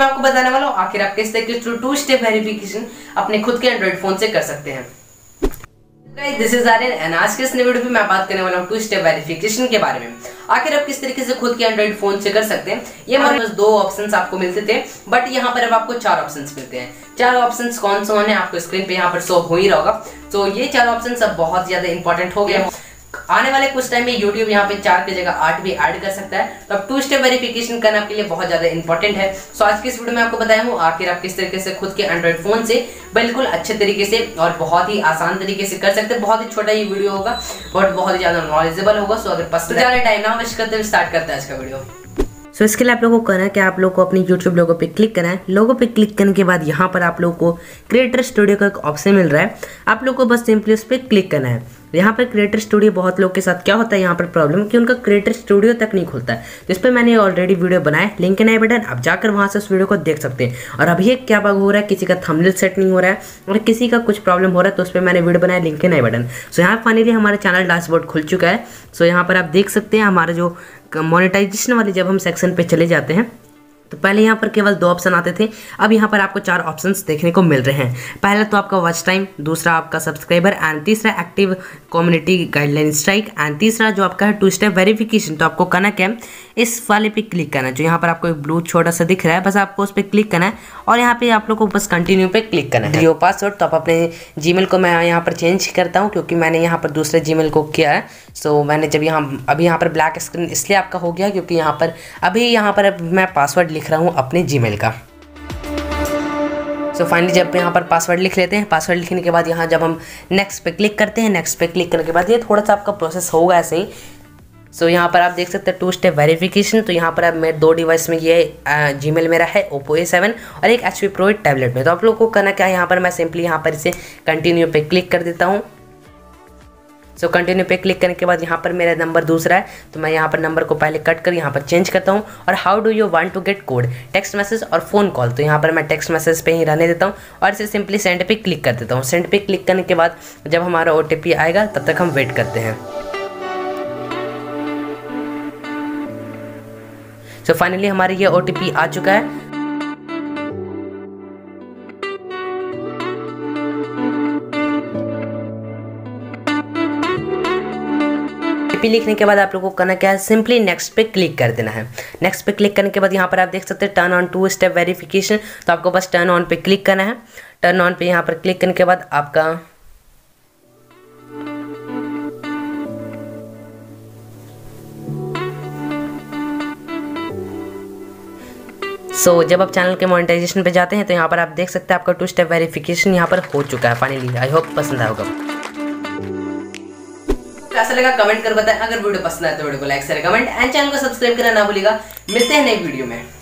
मैं आपको बताने वाला हूँ आखिर आप किस तरीके से 2-स्टेप वेरिफिकेशन अपने खुद के एंड्रॉइड फोन से कर सकते हैं। This is Aryan. आज के इस नए वीडियो में मैं बात करने वाला हूँ 2-स्टेप वेरिफिकेशन के बारे में। आखिर आप किस तरीके से खुद के एंड्रॉइड फोन से कर सकते हैं। ये हमारे पास 2 ऑप्शंस आपको मिलते थे, बट यहाँ पर अब आपको 4 ऑप्शंस मिलते हैं। 4 ऑप्शंस कौन से हैं आपको स्क्रीन पे यहाँ पर शो हो ही रहा होगा। तो ये 4 ऑप्शंस अब बहुत ज्यादा इंपॉर्टेंट हो गए हैं। आने वाले कुछ टाइम में यूट्यूब यहाँ पे 4 की जगह 8 भी ऐड कर सकता है। तो अब 2-स्टेप वेरिफिकेशन करना आपके लिए बहुत ज्यादा इंपॉर्टेंट है। सो आज की इस वीडियो में आपको बताया हूँ आखिर आप किस तरीके से खुद के एंड्रॉइड फोन से बिल्कुल अच्छे तरीके से और बहुत ही आसान तरीके से कर सकते हैं। बहुत ही छोटा ये वीडियो होगा बट बहुत ही ज्यादा नॉलेजेबल होगा। सो अगर पसंद आ रहा है टाइम ना वेस्ट करते स्टार्ट करते हैं आज का वीडियो। तो इसके लिए आप लोगों को करना है कि आप लोगों को अपनी YouTube लोगो पे क्लिक करना है। लोगो पे क्लिक करने के बाद यहाँ पर आप लोगों को क्रिएटर स्टूडियो का एक ऑप्शन मिल रहा है। आप लोगों को बस सिंपली उस पर क्लिक करना है। यहाँ पर क्रिएटर स्टूडियो बहुत लोग के साथ क्या होता है यहाँ पर प्रॉब्लम कि उनका क्रिएटर स्टूडियो तक नहीं खुलता है, जिस पर मैंने ऑलरेडी वीडियो बनाया। लिंक इन आई बटन, आप जाकर वहाँ से उस वीडियो को देख सकते हैं। और अभी एक क्या बग हो रहा है, किसी का थंबनेल सेट नहीं हो रहा है और किसी का कुछ प्रॉब्लम हो रहा है, तो उस पर मैंने वीडियो बनाया। Link in I button. सो यहाँ फाइनली हमारा चैनल डैशबोर्ड खुल चुका है। सो यहाँ पर आप देख सकते हैं हमारा जो मोनेटाइजेशन वाले जब हम सेक्शन पे चले जाते हैं तो पहले यहाँ पर केवल 2 ऑप्शन आते थे, अब यहाँ पर आपको 4 ऑप्शंस देखने को मिल रहे हैं। पहला तो आपका वॉच टाइम, दूसरा आपका सब्सक्राइबर, एंड तीसरा active community guideline strike, and तीसरा जो आपका है 2-स्टेप वेरिफिकेशन। तो आपको करना क्या है, इस वाले पे क्लिक करना है जो यहाँ पर आपको एक ब्लू छोटा सा दिख रहा है, बस आपको उस पर क्लिक करना है और यहाँ पे आप लोग को बस कंटिन्यू पे क्लिक करना है। जियो पासवर्ड तो आप अपने जीमेल को मैं यहाँ पर चेंज करता हूँ क्योंकि मैंने यहाँ पर दूसरे जीमेल को किया है। सो मैंने जब यहाँ अभी यहाँ पर ब्लैक स्क्रीन इसलिए आपका हो गया क्योंकि यहाँ पर अभी यहाँ पर मैं पासवर्ड लिख रहा हूँ अपने जीमेल का। तो फाइनली जब यहाँ पर पासवर्ड लिख लेते हैं, पासवर्ड लिखने के बाद यहाँ जब हम नेक्स्ट पे क्लिक करते हैं, नेक्स्ट पे क्लिक करने के बाद ये थोड़ा सा आपका प्रोसेस होगा ऐसे ही। सो यहाँ पर आप देख सकते हैं 2-स्टेप वेरिफिकेशन। तो यहाँ पर अब मेरे 2 डिवाइस में ये जीमेल मेरा है Oppo A7 और एक HP Pro 8 टैबलेट में। तो आप लोगों को करना क्या है, यहाँ पर मैं सिंपली यहाँ पर इसे कंटिन्यू पे क्लिक कर देता हूँ। सो कंटिन्यू पे क्लिक करने के बाद यहाँ पर मेरा नंबर दूसरा है, तो मैं यहाँ पर नंबर को पहले कट कर यहाँ पर चेंज करता हूँ। और how do you want to get code, text message और फ़ोन कॉल। तो यहाँ पर मैं टेक्स्ट मैसेज पे ही रहने देता हूँ और इसे सिंपली सेंड पे क्लिक कर देता हूँ। सेंड पे क्लिक करने के बाद जब हमारा OTP आएगा तब तक हम वेट करते हैं। सो फाइनली हमारा ये OTP आ चुका है। पी लिखने के बाद आप लोगों को करना क्या है, सिंपली नेक्स्ट पे क्लिक कर देना है। नेक्स्ट पे क्लिक करने के बाद यहाँ पर आप देख सकते हैं टर्न ऑन 2-स्टेप वेरिफिकेशन। तो आपको बस टर्न ऑन पे क्लिक करना है। टर्न ऑन पे यहाँ पर क्लिक करने के बाद आपका जब आप चैनल के मोनेटाइजेशन पे जाते हैं तो यहाँ पर आप देख सकते हैं आपका 2-स्टेप वेरिफिकेशन यहाँ पर हो चुका है फाइनली। आई होप पसंद आएगा। कैसा लगा कमेंट कर बताएं। अगर वीडियो पसंद आए तो वीडियो को like, share, comment and channel को सब्सक्राइब करना ना भूलिएगा। मिलते हैं नए वीडियो में।